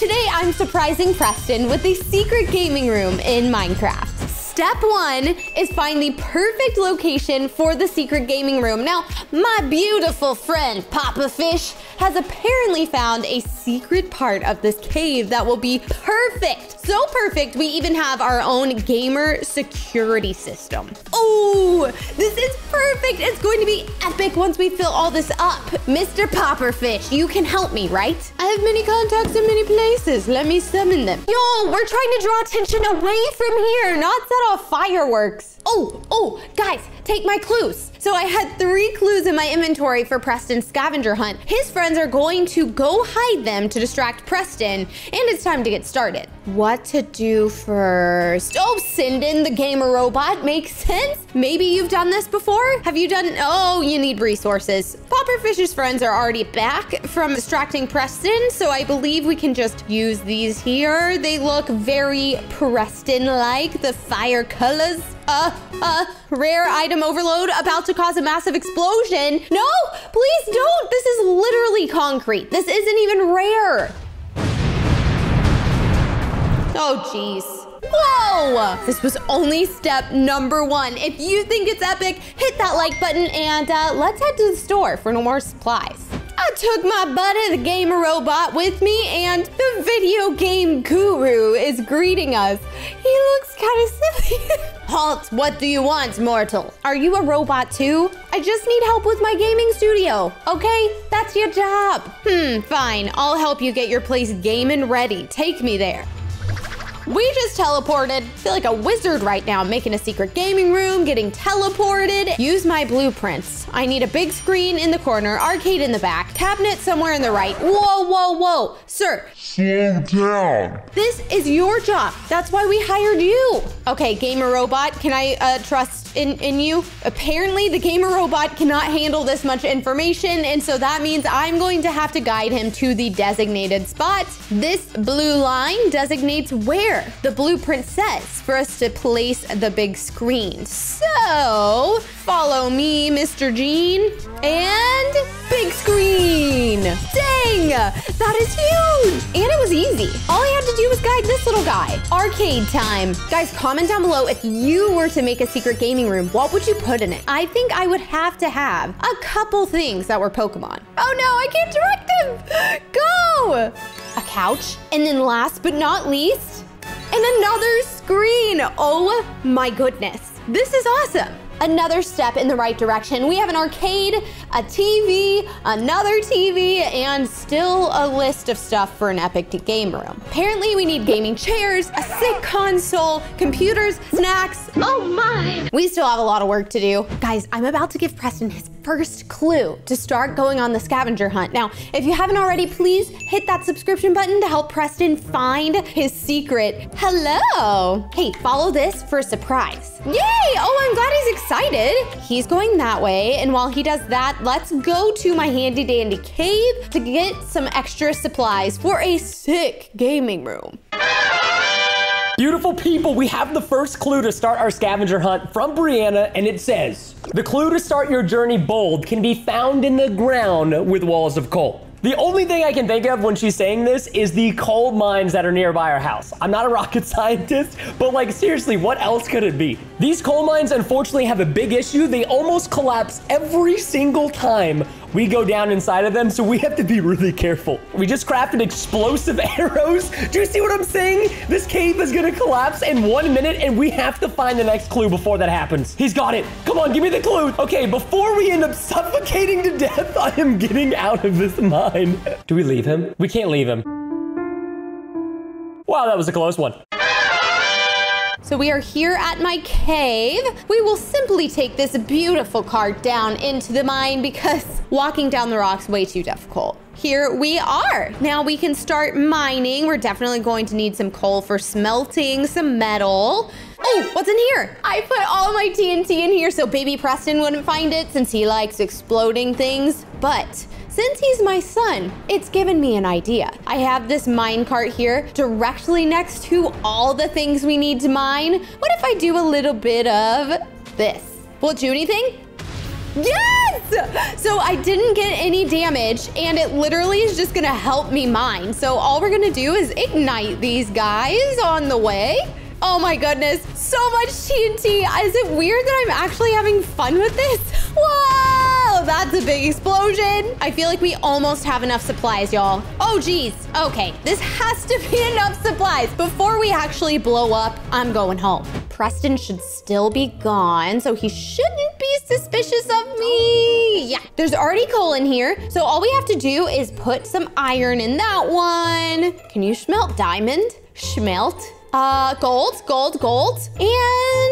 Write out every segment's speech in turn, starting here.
Today I'm surprising Preston with a secret gaming room in Minecraft. Step one is find the perfect location for the secret gaming room. Now, my beautiful friend Papa Fish has apparently found a secret part of this cave that will be perfect. So perfect, we even have our own gamer security system. Oh, this is perfect. It's going to be epic once we fill all this up. Mr. Popperfish, you can help me, right? I have many contacts in many places. Let me summon them. Yo, we're trying to draw attention away from here, not set off fireworks. Oh, guys, take my clues. So I had 3 clues in my inventory for Preston's scavenger hunt. His friends are going to go hide them to distract Preston, and it's time to get started. What to do first? Oh, send in the gamer robot. Makes sense. Maybe you've done this before. Have you done? Oh, you need resources. Popperfish's friends are already back from distracting Preston, so I believe we can just use these here. They look very Preston-like, the fire colors. Rare item overload about to cause a massive explosion. No, please don't. This is literally concrete. This isn't even rare. Oh, jeez. Whoa. This was only step number 1. If you think it's epic, hit that like button and let's head to the store for no more supplies. I took my buddy, the gamer robot, with me, and the video game guru is greeting us. He looks kind of silly. Halt, what do you want, mortal? Are you a robot too? I just need help with my gaming studio, okay? That's your job. Fine, I'll help you get your place gaming ready. Take me there. We just teleported. I feel like a wizard right now, making a secret gaming room, getting teleported. Use my blueprints. I need a big screen in the corner, arcade in the back, cabinet somewhere in the right. Whoa. Sir. Slow down. This is your job. That's why we hired you. Okay, gamer robot, can I trust in you? Apparently, the gamer robot cannot handle this much information, and so that means I'm going to have to guide him to the designated spot. This blue line designates where the blueprint says for us to place the big screen. So follow me, Mr. Gene, and big screen. Dang, that is huge. And it was easy. All I had to do was guide this little guy. Arcade time. Guys, comment down below if you were to make a secret gaming room, what would you put in it? I think I would have to have a couple things that were Pokemon. Oh no, I can't direct him. Go. A couch. And then last but not least, and another screen. Oh my goodness. This is awesome. Another step in the right direction. We have an arcade, a TV, another TV, and still a list of stuff for an epic game room. Apparently we need gaming chairs, a sick console, computers, snacks. Oh my. We still have a lot of work to do. Guys, I'm about to give Preston his first clue to start going on the scavenger hunt. Now, if you haven't already, please hit that subscription button to help Preston find his secret. Hello. Hey, follow this for a surprise. Yay. Oh, I'm glad he's excited. He's going that way, and while he does that, let's go to my handy dandy cave to get some extra supplies for a sick gaming room. Beautiful people, we have the first clue to start our scavenger hunt from Brianna, and it says, the clue to start your journey bold can be found in the ground with walls of coal. The only thing I can think of when she's saying this is the coal mines that are nearby our house. I'm not a rocket scientist, but like seriously, what else could it be? These coal mines unfortunately have a big issue. They almost collapse every single time we go down inside of them, so we have to be really careful. We just crafted explosive arrows. Do you see what I'm saying? This cave is gonna collapse in 1 minute, and we have to find the next clue before that happens. He's got it. Come on, give me the clue. Okay, before we end up suffocating to death, I am getting out of this mine. Do we leave him? We can't leave him. Wow, that was a close one. So we are here at my cave. We will simply take this beautiful cart down into the mine because walking down the rocks is way too difficult. Here we are. Now we can start mining. We're definitely going to need some coal for smelting, some metal. Oh, what's in here? I put all my TNT in here so baby Preston wouldn't find it since he likes exploding things. But since he's my son, it's given me an idea. I have this mine cart here directly next to all the things we need to mine. What if I do a little bit of this? Will it do anything? Yes! So I didn't get any damage, and it literally is just gonna help me mine. So all we're gonna do is ignite these guys on the way. Oh my goodness, so much TNT. Is it weird that I'm actually having fun with this? Whoa, that's a big explosion. I feel like we almost have enough supplies, y'all. Oh geez, okay, this has to be enough supplies. Before we actually blow up, I'm going home. Preston should still be gone, so he shouldn't be suspicious of me. Yeah, there's already coal in here, so all we have to do is put some iron in that one. Can you smelt diamond? Schmelt? Gold, gold, gold. And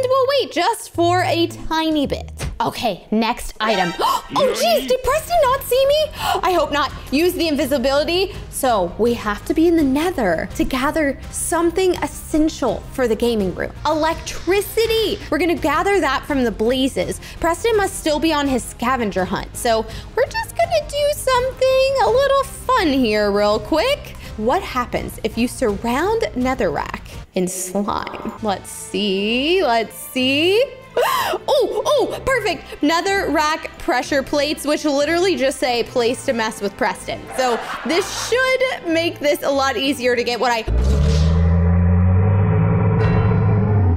we'll wait just for a tiny bit. Okay, next item. Oh geez, did Preston not see me? I hope not. Use the invisibility. So we have to be in the nether to gather something essential for the gaming room. Electricity. We're gonna gather that from the blazes. Preston must still be on his scavenger hunt. So we're just gonna do something a little fun here real quick. What happens if you surround netherrack in slime? Let's see, let's see. Oh, perfect. Netherrack pressure plates, which literally just say place to mess with Preston. So this should make this a lot easier to get what I...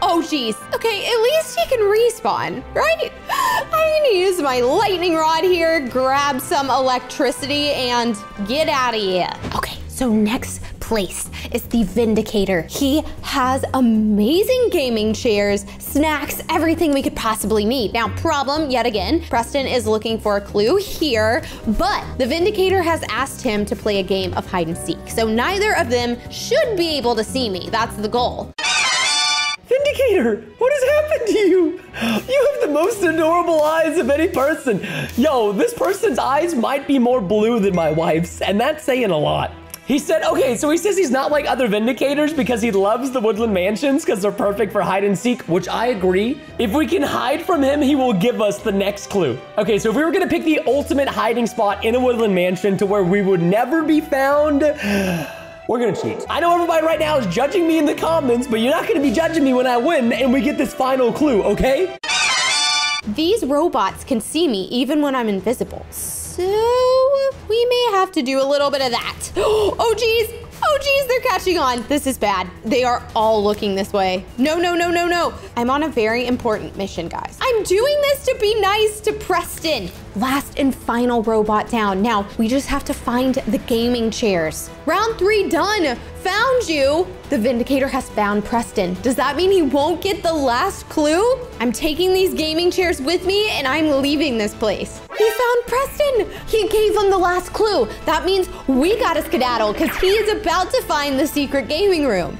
Oh geez. Okay, at least he can respawn, right? I'm gonna use my lightning rod here, grab some electricity, and get out of here. Okay. So next place is the Vindicator. He has amazing gaming chairs, snacks, everything we could possibly need. Now, problem yet again, Preston is looking for a clue here, but the Vindicator has asked him to play a game of hide and seek. So neither of them should be able to see me. That's the goal. Vindicator, what has happened to you? You have the most adorable eyes of any person. Yo, this person's eyes might be more blue than my wife's, and that's saying a lot. He said, okay, so he says he's not like other Vindicators because he loves the Woodland Mansions because they're perfect for hide and seek, which I agree. If we can hide from him, he will give us the next clue. Okay, so if we were gonna pick the ultimate hiding spot in a Woodland Mansion to where we would never be found, we're gonna cheat. I know everybody right now is judging me in the comments, but you're not gonna be judging me when I win and we get this final clue, okay? These robots can see me even when I'm invisible. So we may have to do a little bit of that. Oh geez, they're catching on. This is bad. They are all looking this way. No, no, no, no, no. I'm on a very important mission, guys. I'm doing this to be nice to Preston. Last and final robot down. Now we just have to find the gaming chairs. Round 3 done. Found you. The Vindicator has found Preston. Does that mean he won't get the last clue? I'm taking these gaming chairs with me and I'm leaving this place. He found Preston. He gave him the last clue. That means we gotta skedaddle because he is about to find the secret gaming room.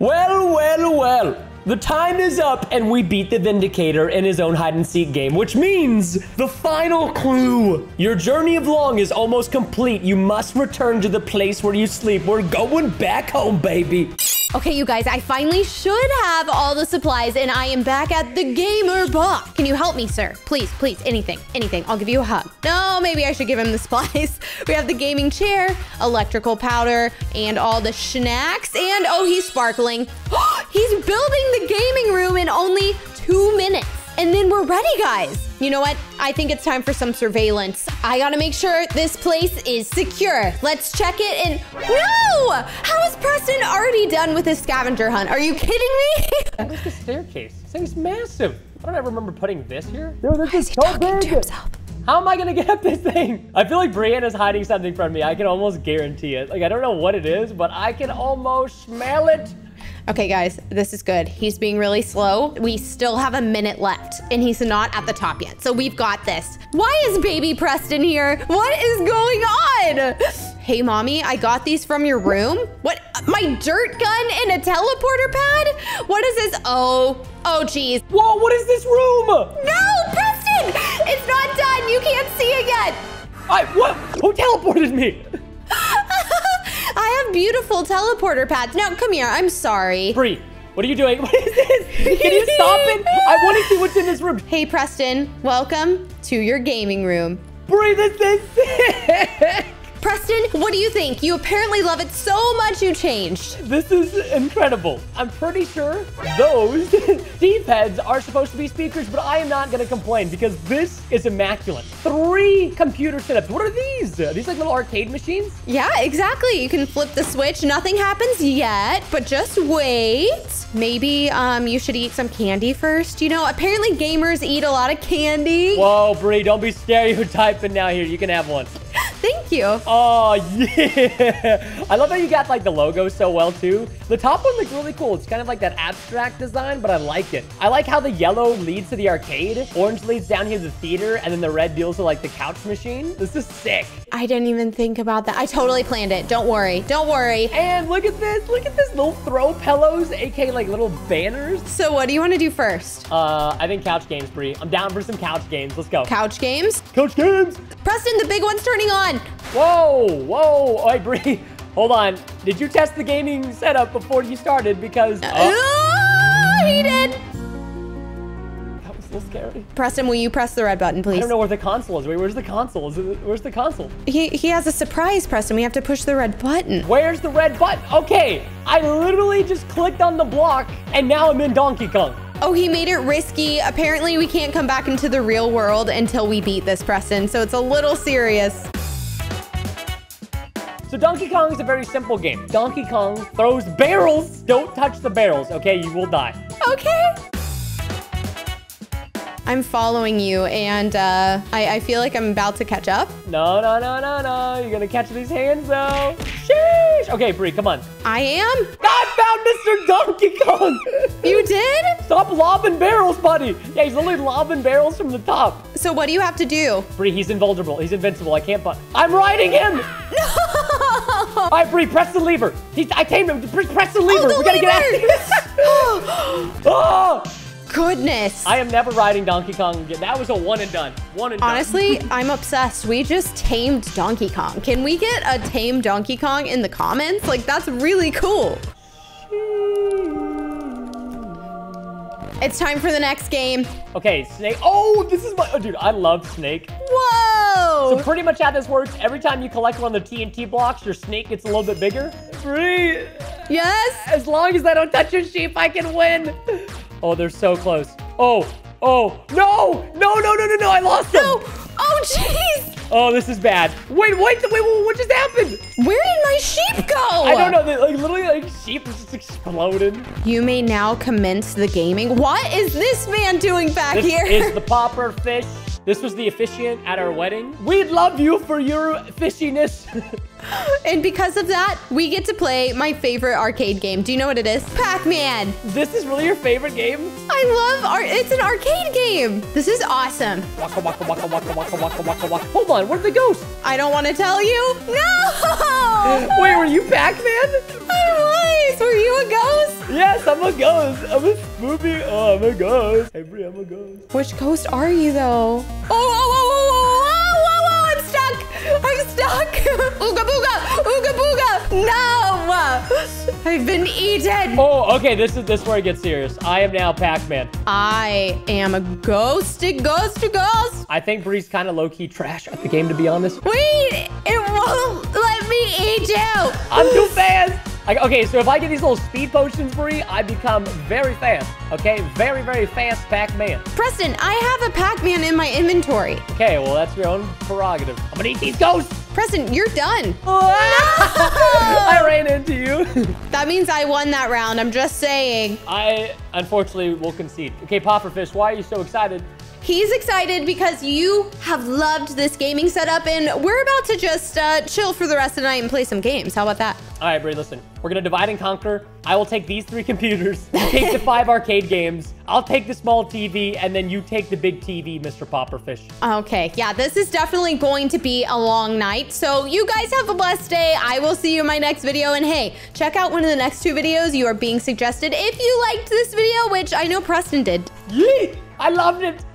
Well, well, well. The time is up and we beat the Vindicator in his own hide and seek game, which means the final clue. Your journey of long is almost complete. You must return to the place where you sleep. We're going back home, baby. Okay, you guys, I finally should have all the supplies and I am back at the gamer box. Can you help me, sir? Please, please, anything, anything. I'll give you a hug. No, maybe I should give him the supplies. We have the gaming chair, electrical powder, and all the snacks. And oh, he's sparkling. He's building the gaming room in only 2 minutes. And then we're ready, guys. You know what? I think it's time for some surveillance. I gotta make sure this place is secure. Let's check it and... No! How is Preston already done with his scavenger hunt? Are you kidding me? Look at the staircase. This thing's massive. Why don't I remember putting this here? Dude, this is so big. How am I gonna get up this thing? I feel like Brianna's hiding something from me. I can almost guarantee it. Like, I don't know what it is, but I can almost smell it. Okay, guys, this is good. He's being really slow. We still have a minute left, and he's not at the top yet, so we've got this. Why is baby Preston here? What is going on? Hey, mommy, I got these from your room. What? My dirt gun and a teleporter pad? What is this? Oh, geez. Whoa, what is this room? No, Preston! It's not done. You can't see it yet. What? Who teleported me? I have beautiful teleporter pads. Now, come here. I'm sorry. Bree, what are you doing? What is this? Can you stop it? I want to see what's in this room. Hey, Preston. Welcome to your gaming room. Bree, this is sick. Preston. Preston, what do you think? You apparently love it so much you changed. This is incredible. I'm pretty sure those D-pads are supposed to be speakers, but I am not going to complain because this is immaculate. 3 computer setups. What are these? Are these like little arcade machines? Yeah, exactly. You can flip the switch. Nothing happens yet, but just wait. Maybe you should eat some candy first. You know, apparently gamers eat a lot of candy. Whoa, Brie, don't be stereotyping now here. You can have one. Thank you. Oh, yeah. I love how you got, like, the logo so well, too. The top one looks really cool. It's kind of like that abstract design, but I like it. I like how the yellow leads to the arcade, orange leads down here to the theater, and then the red deals to, like, the couch machine. This is sick. I didn't even think about that. I totally planned it. Don't worry. Don't worry. And look at this. Look at this little throw pillows, a.k.a. like little banners. So what do you want to do first? I think couch games, Bree. I'm down for some couch games. Let's go. Couch games? Couch games. Preston, the big one's turning on. Whoa, whoa. All right, Bree, hold on. Did you test the gaming setup before you started? Because... Oh, he did. That was a little scary. Preston, will you press the red button, please? I don't know where the console is. Wait, where's the console? Where's the console? He has a surprise, Preston. We have to push the red button. Where's the red button? Okay, I literally just clicked on the block, and now I'm in Donkey Kong. Oh, he made it risky. Apparently, we can't come back into the real world until we beat this, Preston, so it's a little serious. So Donkey Kong is a very simple game. Donkey Kong throws barrels. Don't touch the barrels, okay? You will die. Okay. I'm following you, and I feel like I'm about to catch up. No, no, no, no, no. You're gonna catch these hands, though. Sheesh. Okay, Bree, come on. I am? I found Mr. Donkey Kong. You did? Stop lobbing barrels, buddy. Yeah, he's literally lobbing barrels from the top. So what do you have to do? Bree, he's invulnerable. He's invincible. I can't, but I'm riding him. No. All right, Bree, press the lever. I tamed him. Press the lever. We gotta get out of this. Oh, goodness. I am never riding Donkey Kong again. That was a one and done. One and done. Honestly, I'm obsessed. We just tamed Donkey Kong. Can we get a tame Donkey Kong in the comments? Like, that's really cool. It's time for the next game. Okay, Snake. Oh, this is my... Oh, dude, I love Snake. Whoa! So pretty much how this works, every time you collect one of the TNT blocks, your Snake gets a little bit bigger. Free! Yes! As long as I don't touch your sheep, I can win. Oh, they're so close. Oh, oh, no! No, no, no, no, no, I lost them! No! Oh, jeez! Oh, this is bad. Wait, what just happened? Where did my sheep go? I don't know. They, like, literally, like, sheep just exploded. You may now commence the gaming. What is this man doing back here? This is the Papa Fish. This was the officiant at our wedding. We love you for your fishiness. And because of that, we get to play my favorite arcade game. Do you know what it is? Pac-Man. This is really your favorite game? I love it's an arcade game. This is awesome. Waka, waka, waka, waka, waka, waka, waka, waka. Hold on, where's the ghost? I don't want to tell you. No! Wait, were you Pac-Man? I was. Were you a ghost? Yes, I'm a ghost. I'm a spoopy. Oh, I'm a ghost. Hey, Brie, I'm a ghost. Which ghost are you, though? Oh, oh, oh, oh, oh, oh, oh, I'm stuck. I'm stuck. Ooga booga, ooga booga. No, I've been eaten. Oh, okay, this is where it gets serious. I am now Pac-Man. I am a ghost. I think Bree's kind of low-key trash at the game, to be honest. Wait, it won't let me eat you. I'm too fast. Okay, so if I get these little speed potions, Bree, I become very fast. Okay, very, very fast Pac-Man. Preston, I have a Pac-Man in my inventory. Okay, well, that's your own prerogative. I'm gonna eat these ghosts. Preston, you're done. Oh, no! I ran into you. That means I won that round. I'm just saying. I, unfortunately, will concede. Okay, Papa Fish, why are you so excited? He's excited because you have loved this gaming setup, and we're about to just chill for the rest of the night and play some games. How about that? All right, Bree, listen. We're going to divide and conquer. I will take these 3 computers, take the 5 arcade games, I'll take the small TV, and then you take the big TV, Mr. Popperfish. Okay, yeah, this is definitely going to be a long night. So you guys have a blessed day. I will see you in my next video. And hey, check out one of the next 2 videos you are being suggested if you liked this video, which I know Preston did. Yeet! I loved it.